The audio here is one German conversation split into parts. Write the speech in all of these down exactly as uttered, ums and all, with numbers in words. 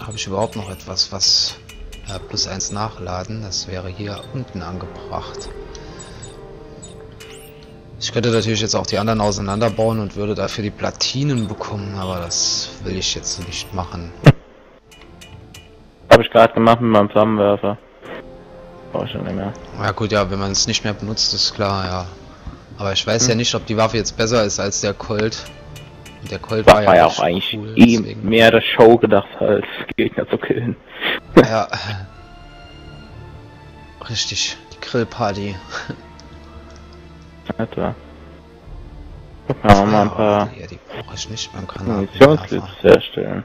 Habe ich überhaupt noch etwas, was äh, plus eins nachladen? Das wäre hier unten angebracht. Ich könnte natürlich jetzt auch die anderen auseinanderbauen und würde dafür die Platinen bekommen, aber das will ich jetzt nicht machen. Habe ich gerade gemacht mit meinem Flammenwerfer. Brauche ich schon nicht mehr. Ja gut, ja, wenn man es nicht mehr benutzt, ist klar, ja. Aber ich weiß hm. ja nicht, ob die Waffe jetzt besser ist als der Colt. Und der Colt war, war ja, ja auch eigentlich cool, eh mehr der Show gedacht, als Gegner zu killen. Ja. Richtig, die Grillparty. Etwa. Guck mal, mal ein paar... Ja, die brauche ich nicht beim Kanal. Munitionslips herstellen.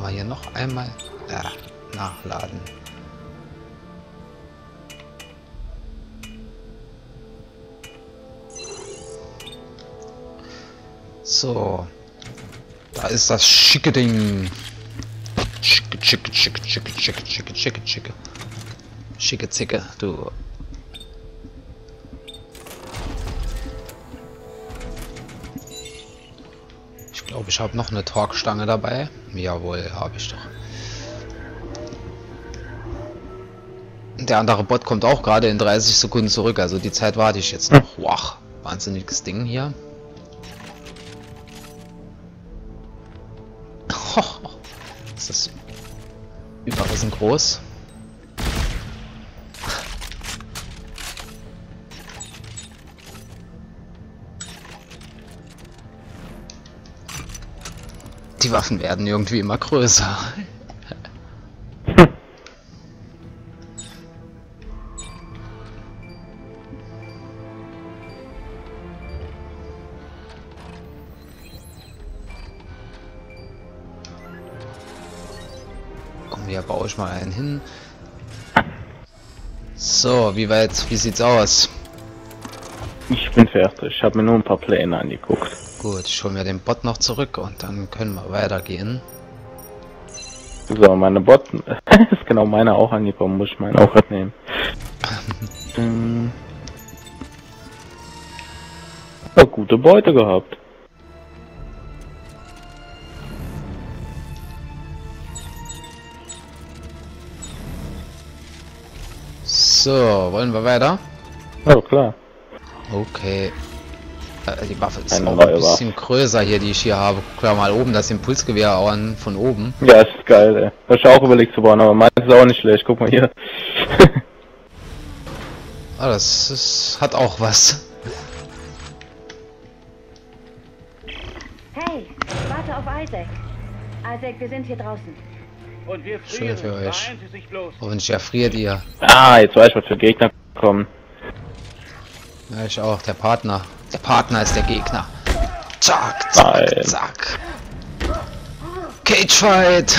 Mal hier noch einmal ja, nachladen. So. Da ist das schicke Ding. Schicke, schicke, schicke, schicke, schicke, schicke, schicke, schicke. Schicke Zicke, du. Ich glaube, ich habe noch eine Torque-Stange dabei. Jawohl, habe ich doch. Der andere Bot kommt auch gerade in dreißig Sekunden zurück, also die Zeit warte ich jetzt noch. Wow, wahnsinniges Ding hier. Ist das überraschend groß? Die Waffen werden irgendwie immer größer. Hm. Komm, hier baue ich mal einen hin. So, wie weit, wie sieht's aus? Ich bin fertig, ich habe mir nur ein paar Pläne angeguckt. Gut, ich hole mir den Bot noch zurück und dann können wir weitergehen. So, meine Bot ist genau meine auch angekommen, muss ich meinen auch mitnehmen. ähm. Oh, gute Beute gehabt. So, wollen wir weiter? Oh, klar. Okay. Die Waffe ist ein, auch ein bisschen Waffe. größer hier, die ich hier habe. Guck mal, mal oben, das Impulsgewehr auch an, von oben. Ja, ist geil, ey. Hab ich auch überlegt zu bauen, aber meins ist auch nicht schlecht. Guck mal hier. Ah, das ist, hat auch was. Hey, warte auf Isaac. Isaac, wir sind hier draußen. Und wir frieren. Schön für euch. Oh, und ich erfriert ihr. Ah, jetzt weiß ich, was für Gegner kommen. Ja, ich auch, der Partner. Der Partner ist der Gegner. Zack, zack, Nein. zack. Cagefight!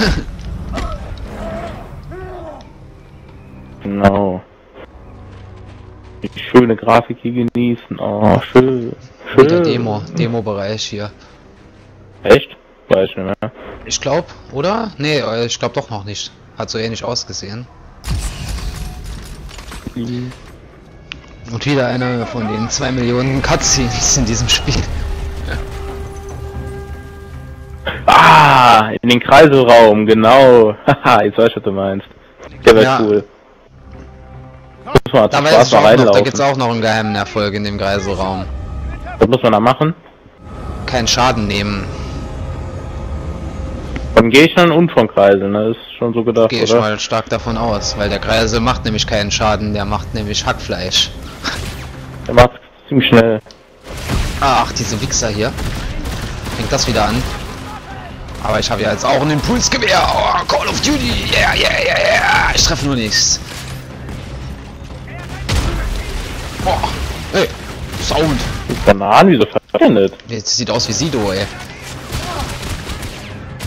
Genau. Die schöne Grafik hier genießen. Oh, schön. schön. Der Demo, Demo-Bereich hier. Echt? Weiß nicht mehr. Ich glaube, oder? Nee, ich glaube doch noch nicht. Hat so ähnlich ausgesehen. Mhm. Und wieder einer von den zwei Millionen Cutscenes in diesem Spiel. Ah, in den Kreiselraum, genau. Haha, jetzt weiß ich, was du meinst. Der wäre ja. cool. Muss man da Spaß mal reinlaufen. Noch, da gibt's auch noch einen geheimen Erfolg in dem Kreiselraum. Was muss man da machen? Keinen Schaden nehmen. Von Gegnern und von Kreiseln, ne? Ist schon so gedacht, Geh oder? Gehe ich mal stark davon aus, weil der Kreisel macht nämlich keinen Schaden, der macht nämlich Hackfleisch. Der macht ziemlich schnell. Ach, diese Wichser hier. Fängt das wieder an. Aber ich habe ja jetzt auch ein Impulsgewehr. Oh, Call of Duty. Yeah, yeah, yeah, yeah. Ich treffe nur nichts. Boah. Ey. Sound. Bananen, wieso verwendet? Jetzt sieht aus wie Sido, ey.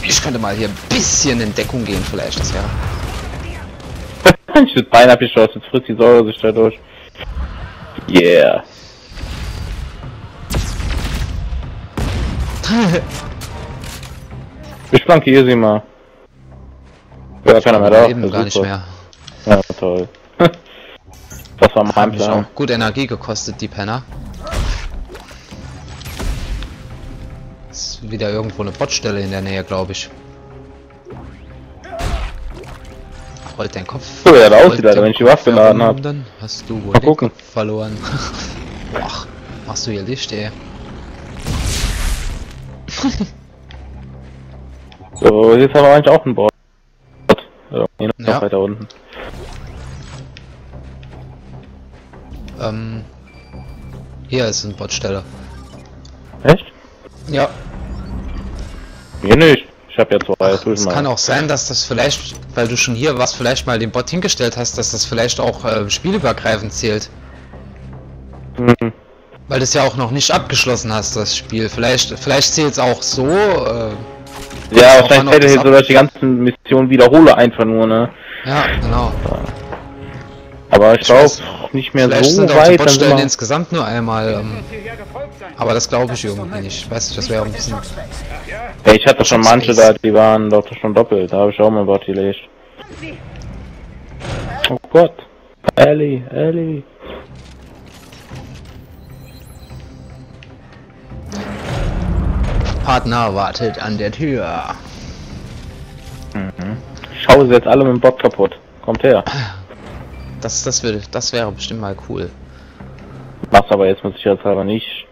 Ich könnte mal hier ein bisschen in Deckung gehen, vielleicht, das wäre. Ich würde beinahe beschossen, jetzt frisst die Säure sich dadurch. Yeah. Ich flankiere sie mal. Ja, keiner mehr da. Eben gar nicht mehr. Ja, toll. Das war mein Plan. Auch gut Energie gekostet, die Penner. jetzt wieder irgendwo eine Botstelle in der Nähe, glaube ich. Rollt dein Kopf. So, ja, da aus wieder, wenn ich die Waffe geladen habe. Dann hast du wohl mal gucken verloren. Ach, machst du hier Licht, ey. So, hier ist aber eigentlich auch ein Board. Ja, ja. Weiter unten. Ähm. Hier ist ein Bordsteller. Echt? Ja. Hier nicht. Ich hab ja zwei. Ach, es kann auch sein, dass das vielleicht, weil du schon hier was vielleicht mal den Bot hingestellt hast, dass das vielleicht auch äh, spielübergreifend zählt. Mhm. Weil du es ja auch noch nicht abgeschlossen hast, das Spiel. Vielleicht, vielleicht zählt es auch so. Äh, ja, wahrscheinlich hätte ich jetzt sogar die ganzen Missionen wiederhole einfach nur, ne? Ja, genau. Aber ich, ich glaube nicht mehr vielleicht so sind weit. Auch die Botstellen dann insgesamt nur einmal. Ähm, aber das glaube ich irgendwie nicht. Ich weiß nicht, das wäre ein bisschen. Hey, ich hatte schon manche da, die waren doch schon doppelt. Da habe ich auch mal Bot gelegt. Oh Gott. Ellie, Ellie. Partner wartet an der Tür. Mhm. Ich schaue sie jetzt alle mit dem Bot kaputt. Kommt her. Das, das, würde, das wäre bestimmt mal cool. Mach's aber jetzt mit Sicherheitshalber nicht.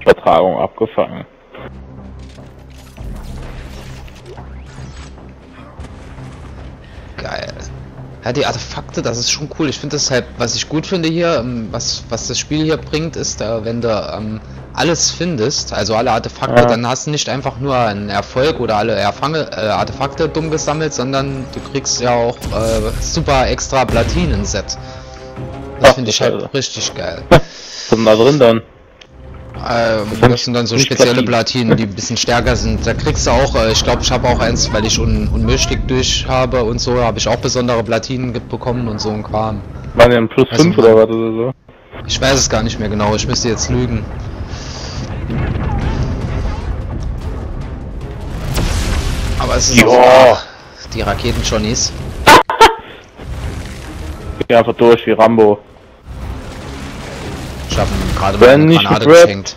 Übertragung abgefangen. Geil. Ja, die Artefakte, das ist schon cool. Ich finde das halt, was ich gut finde hier, was, was das Spiel hier bringt, ist, wenn du ähm, alles findest, also alle Artefakte, ja, dann hast du nicht einfach nur einen Erfolg oder alle Erfange, äh, Artefakte dumm gesammelt, sondern du kriegst ja auch äh, super extra Platinen-Set. Das finde ich halt also richtig geil. Was sind da drin dann? Ähm, das sind dann so spezielle Platinen, die ein bisschen stärker sind. Da kriegst du auch, äh, ich glaube, ich habe auch eins, weil ich un unmöglich durch habe und so, habe ich auch besondere Platinen bekommen und so ein Kram. Waren ja ein Plus also, fünf oder was oder so? Ich weiß es gar nicht mehr genau, ich müsste jetzt lügen. Aber es ist auch die Raketen Johnnies. Ich geh einfach durch wie Rambo. Gerade wenn nicht geschenkt.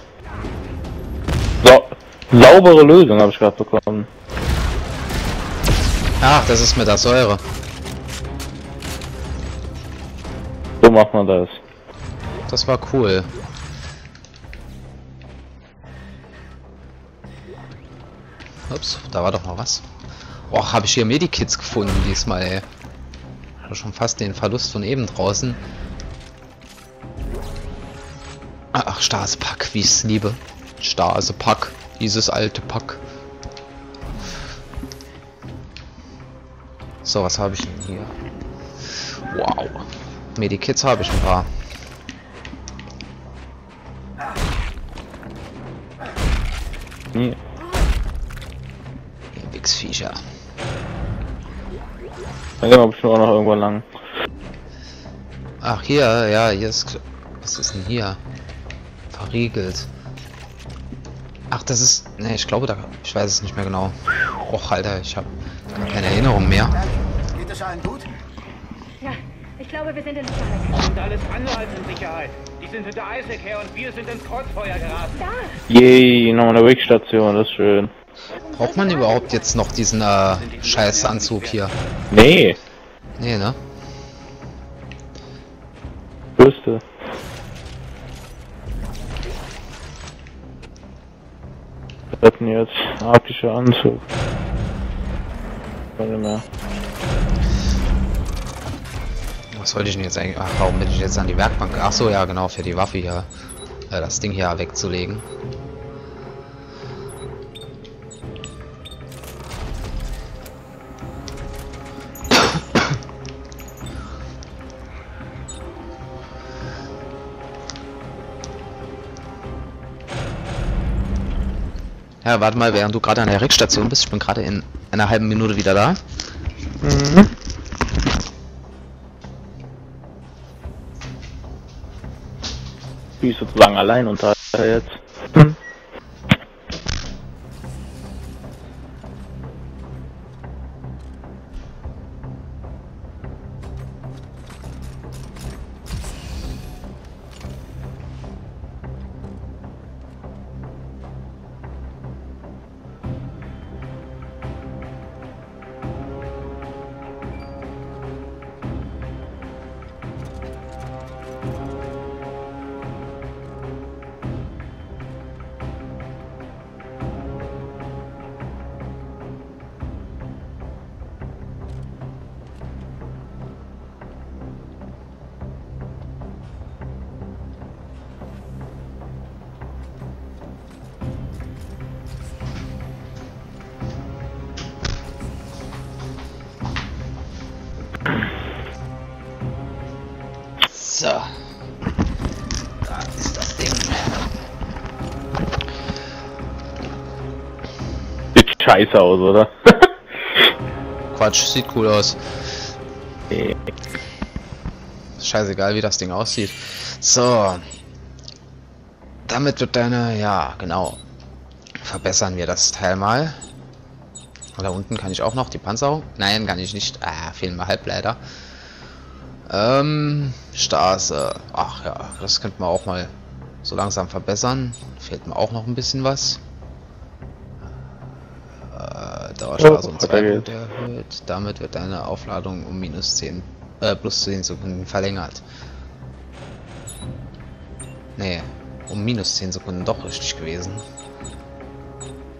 So, saubere Lösung habe ich gerade bekommen. Ach, das ist mit der Säure. So macht man das. Das war cool. Ups, da war doch mal was. Boah, habe ich hier Medikits gefunden diesmal, ey. Ich habe schon fast den Verlust von eben draußen. Ach, Stasepack, wie ich es liebe. Stasepack, dieses alte Pack. So, was habe ich denn hier? Wow. Medikits habe ich ein paar. Hm. Wichsviecher. Da gehen wir bestimmt auch noch irgendwann lang. Ach, hier, ja, hier ist... Was ist denn hier? Verriegelt. Ach, das ist... Ne, ich glaube da... Ich weiß es nicht mehr genau. Och, Alter, ich habe gar keine Erinnerung mehr. Geht es allen gut? Ja, ich glaube, wir sind in Sicherheit. Und alles andere als in Sicherheit. Die sind hinter Isaac her und wir sind ins Kreuzfeuer geraten. Yay, noch eine Wigstation, das ist schön. Braucht man überhaupt jetzt noch diesen äh, scheiß Anzug hier? Nee. Nee, ne? Wüsste. Das ist jetzt ein arktischer Anzug. Warte mal. Was wollte ich denn jetzt eigentlich? Ach, warum bin ich jetzt an die Werkbank? Ach so, ja genau, für die Waffe hier. Äh, das Ding hier wegzulegen. Ja, warte mal, während du gerade an der R I G-Station bist, ich bin gerade in einer halben Minute wieder da. Mhm. Wie sozusagen allein unter jetzt. Hm. So. Da ist das Ding. Sieht scheiße aus, oder? Quatsch, sieht cool aus. Scheißegal, wie das Ding aussieht. So. Damit wird deine... Ja, genau. Verbessern wir das Teil mal. Und da unten kann ich auch noch die Panzerung. Nein, kann ich nicht. Ah, fehlen mir Halbleiter. Ähm, Straße. Ach ja, das könnte man auch mal so langsam verbessern. Fehlt mir auch noch ein bisschen was. Äh, Dauerstraße um zwei Minuten erhöht. Damit wird deine Aufladung um minus zehn, äh, plus zehn Sekunden verlängert. Nee, um minus zehn Sekunden doch richtig gewesen.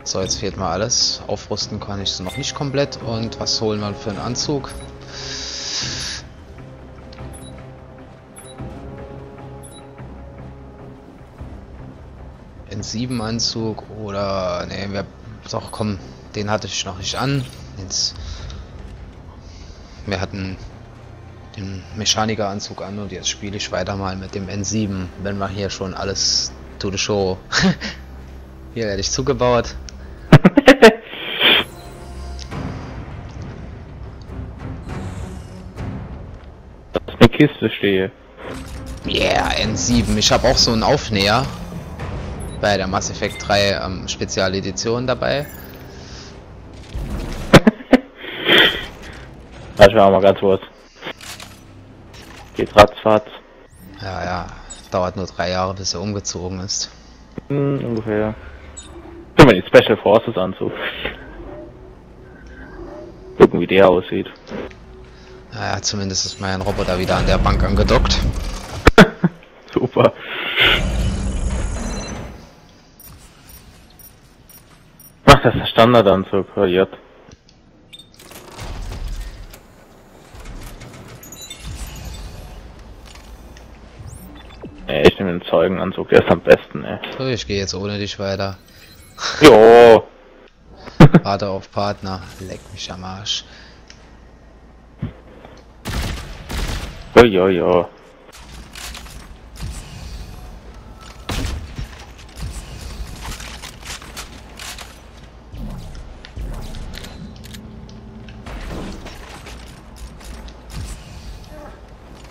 So, jetzt fehlt mir alles. Aufrüsten kann ich es noch nicht komplett. Und was holen wir für einen Anzug? In sieben Anzug oder... Ne, wir... Doch, komm. Den hatte ich noch nicht an. Jetzt... Wir hatten den Mechanikeranzug an und jetzt spiele ich weiter mal mit dem N sieben. Wenn wir hier schon alles... To the show. Hier werde ich zugebaut. Dass ich in der Kiste stehe. Yeah, N sieben. Ich habe auch so einen Aufnäher bei der Mass Effect drei ähm, Spezialedition dabei. Das war mal ganz kurz. Geht ratzfatz. Ja, ja. Dauert nur drei Jahre, bis er umgezogen ist. Mm, ungefähr. Können wir die Special Forces Anzug. Gucken, wie der aussieht. Naja, zumindest ist mein Roboter wieder an der Bank angedockt. Super. Ach, das ist der Standardanzug, hör. Ey, ich nehme den Zeugenanzug, der ist am besten, ey. So, ich gehe jetzt ohne dich weiter. Jo. Warte auf Partner, leck mich am Arsch. Jo, jo, jo.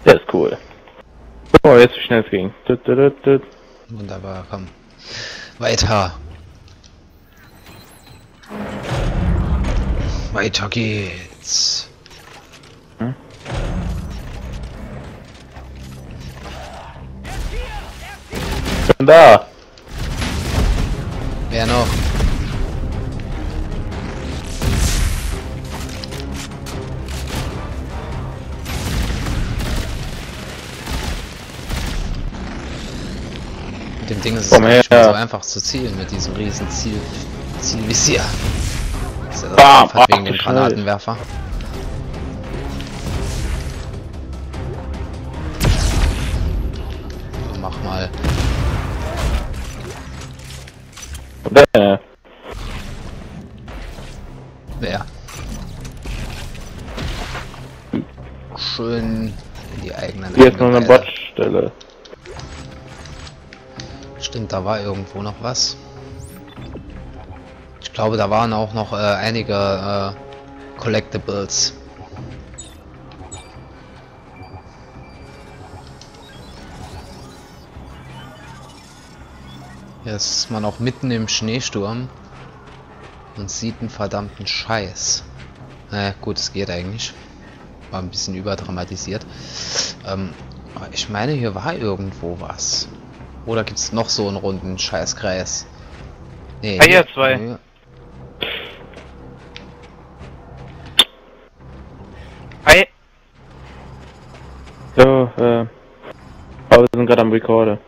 Das ist cool. Oh, jetzt wie schnell es ging. Wunderbar, komm. Weiter. Weiter geht's. Hm? Bin da. Wer noch? Mit dem Ding ist es Komm nicht her. so einfach zu zielen mit diesem riesen Ziel Zielvisier. Bam, ach, wegen dem Granatenwerfer. So, mach mal. Bäh. Ja. Schön in die eigenen. Hier ist noch eine Botstelle. Stimmt, da war irgendwo noch was. Ich glaube, da waren auch noch äh, einige äh, Collectibles. Hier ist man auch mitten im Schneesturm und sieht einen verdammten Scheiß. Naja, gut, es geht eigentlich. War ein bisschen überdramatisiert. Ähm, aber ich meine, hier war irgendwo was. Oder gibt es noch so einen runden Scheißkreis? Nee, ah, hier zwei. Nee. So, äh... Aber wir sind gerade am Recorder.